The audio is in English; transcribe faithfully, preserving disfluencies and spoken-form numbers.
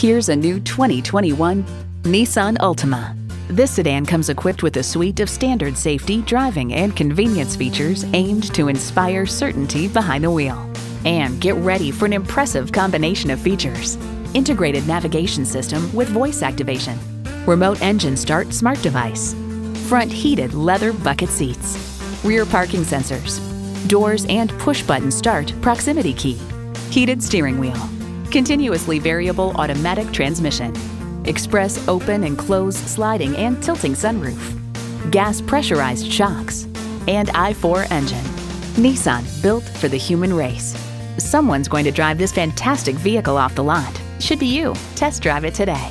Here's a new twenty twenty-one Nissan Altima. This sedan comes equipped with a suite of standard safety, driving, and convenience features aimed to inspire certainty behind the wheel. And get ready for an impressive combination of features. Integrated navigation system with voice activation, remote engine start smart device, front heated leather bucket seats, rear parking sensors, doors and push button start proximity key, heated steering wheel, continuously variable automatic transmission, express open and close sliding and tilting sunroof, gas pressurized shocks, and I four engine. Nissan, built for the human race. Someone's going to drive this fantastic vehicle off the lot. Should be you. Test drive it today.